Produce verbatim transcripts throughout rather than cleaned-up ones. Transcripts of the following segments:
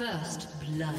First blood.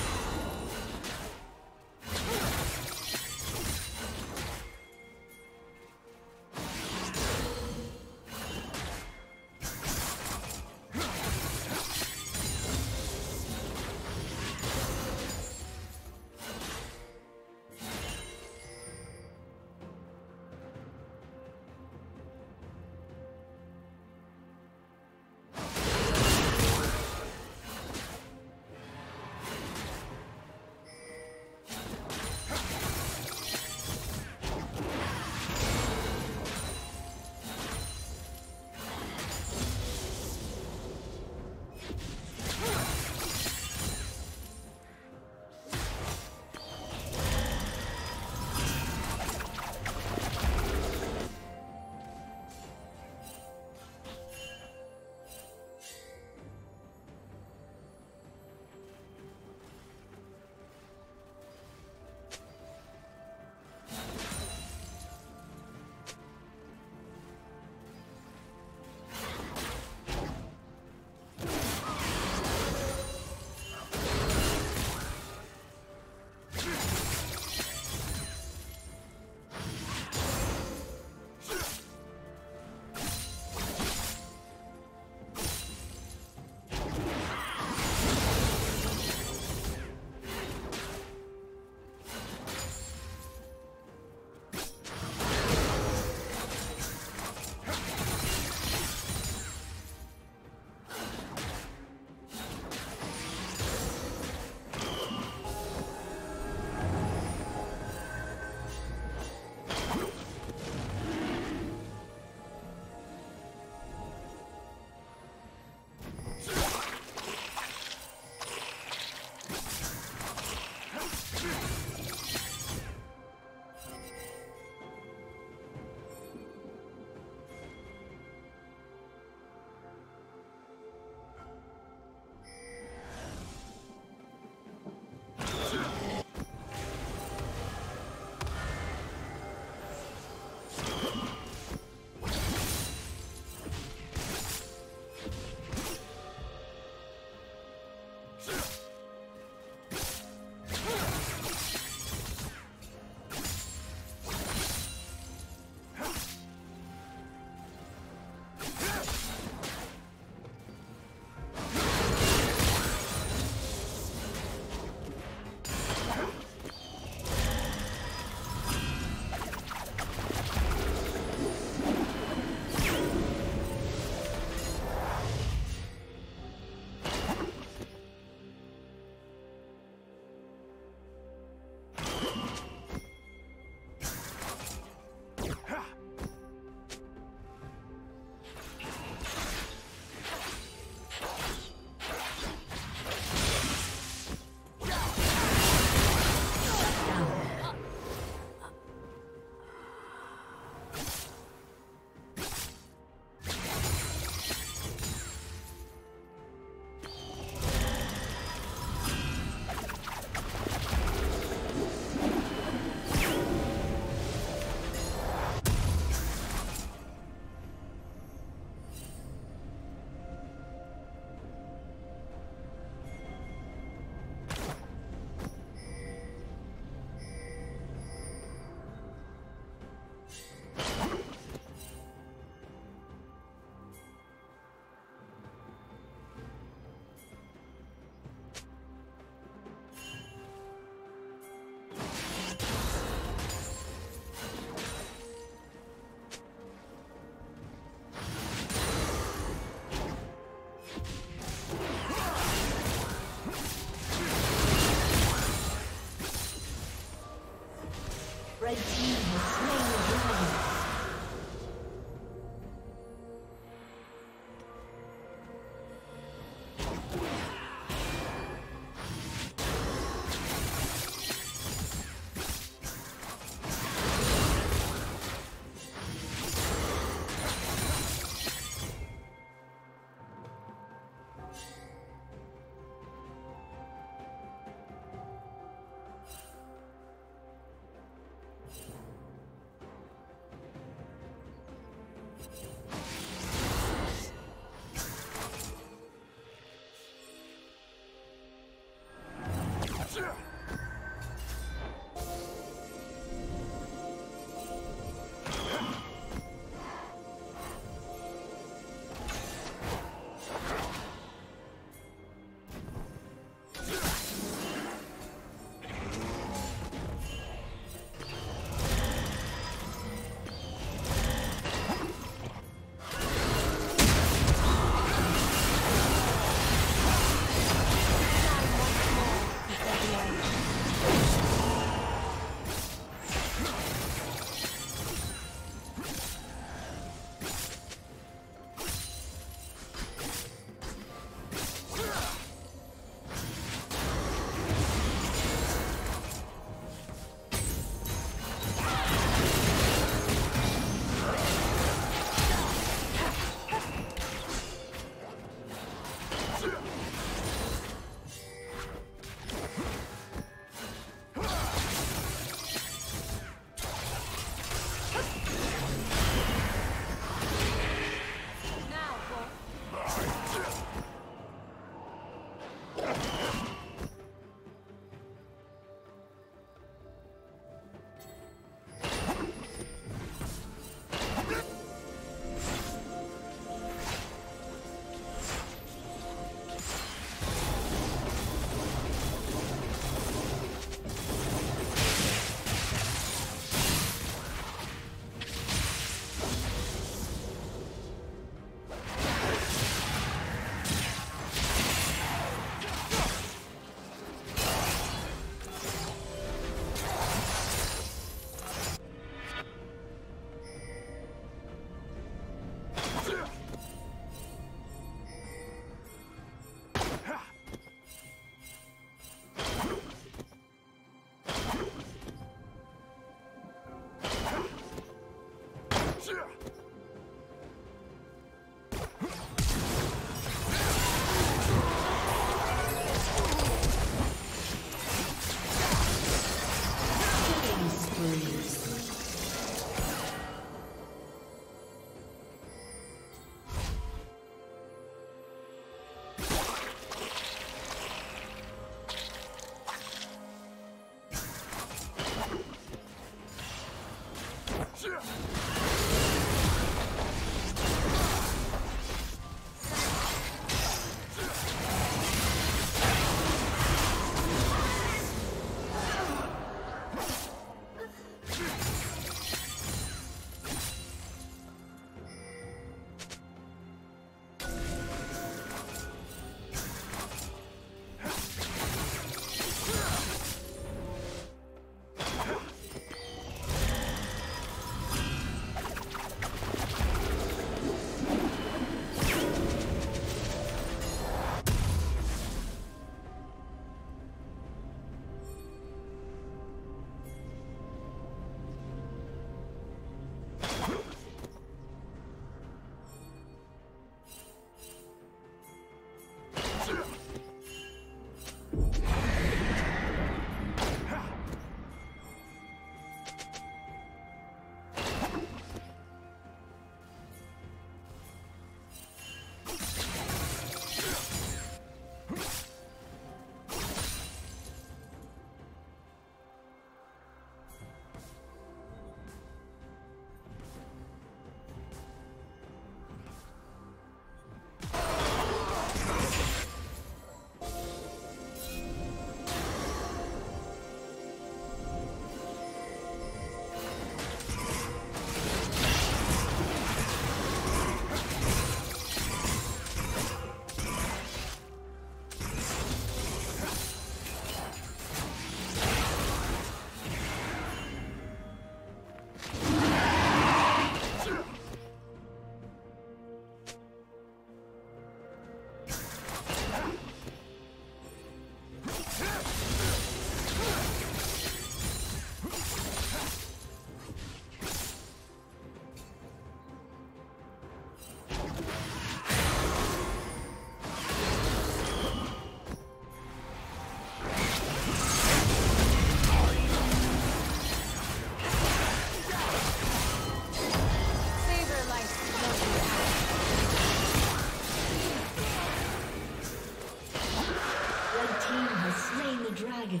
Fragen.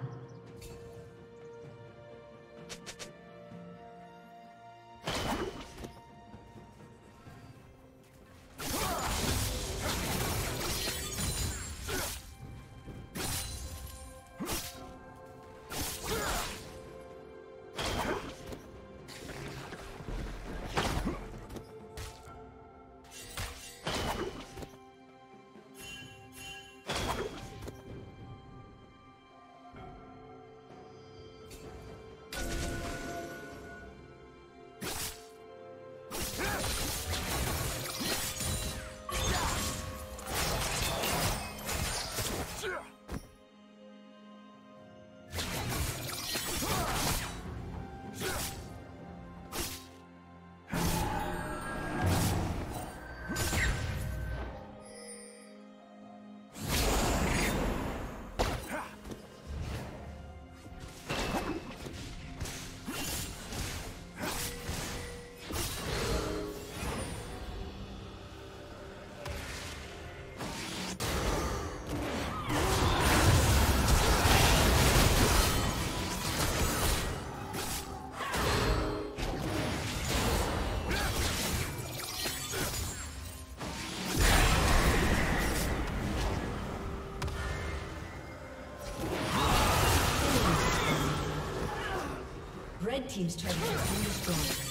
Red team's turret has been destroyed.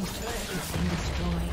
team's turret has been destroyed.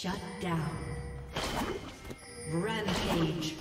Shut down. Rampage.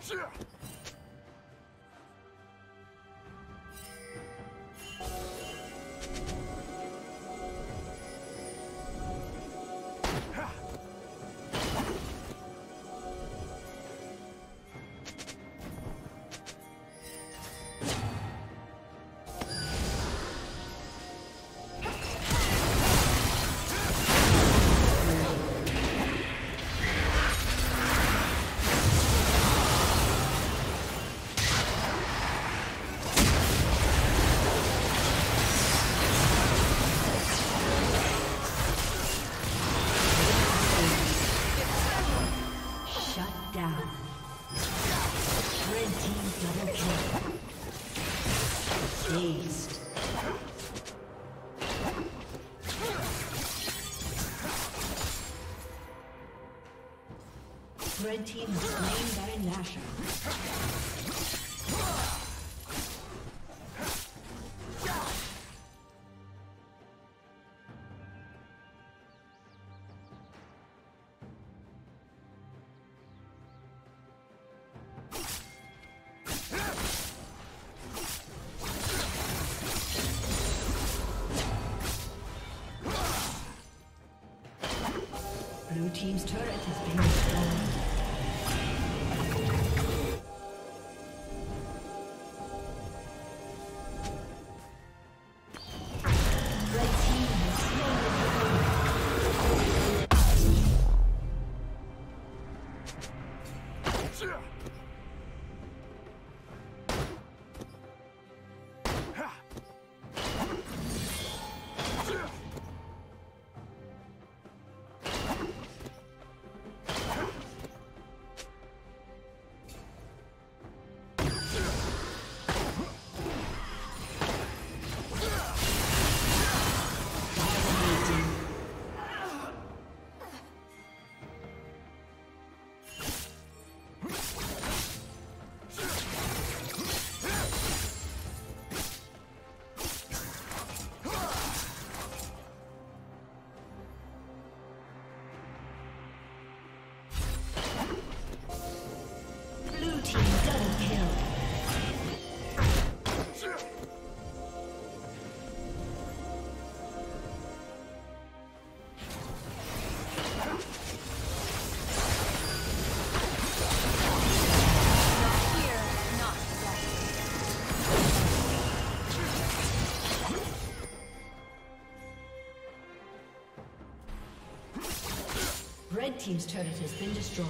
是。 Red team is slain by Nashor. Blue team's turret has been destroyed. Red team's turret has been destroyed.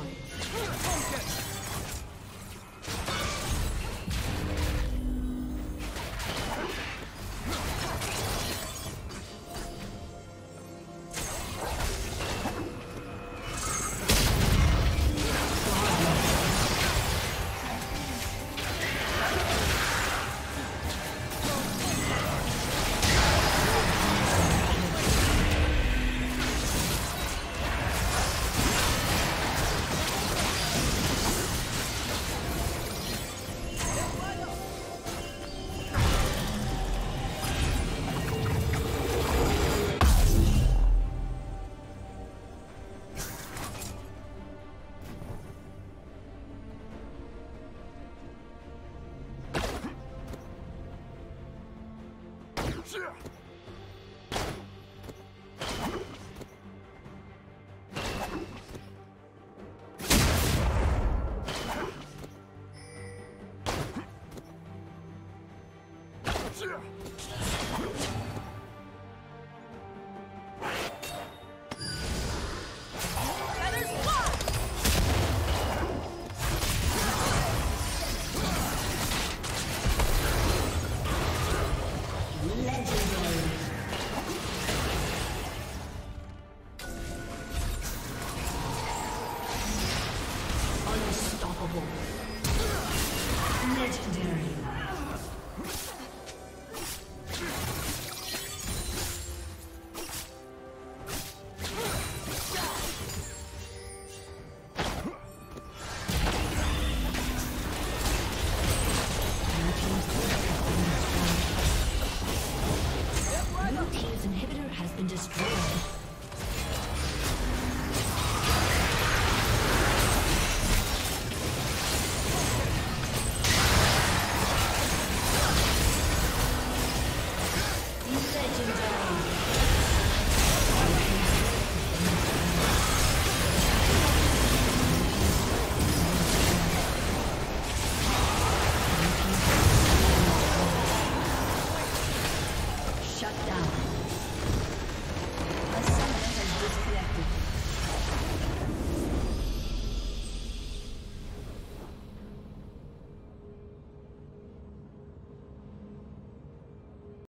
Okay. Legendary.